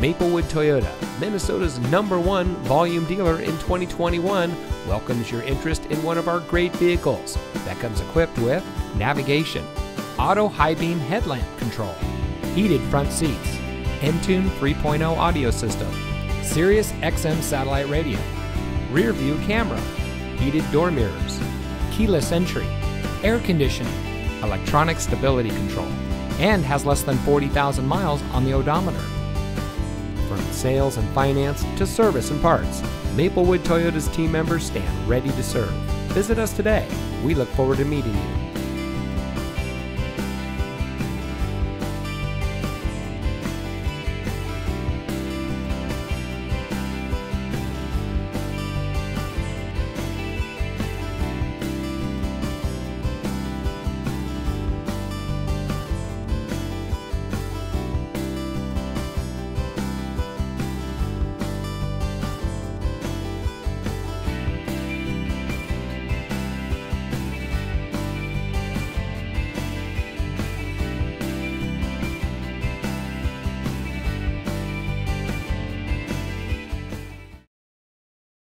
Maplewood Toyota, Minnesota's #1 volume dealer in 2021, welcomes your interest in one of our great vehicles that comes equipped with navigation, auto high beam headlamp control, heated front seats, Entune 3.0 audio system, Sirius XM satellite radio, rear view camera, heated door mirrors, keyless entry, air conditioning, electronic stability control, and has less than 40,000 miles on the odometer. From sales and finance to service and parts, Maplewood Toyota's team members stand ready to serve. Visit us today. We look forward to meeting you.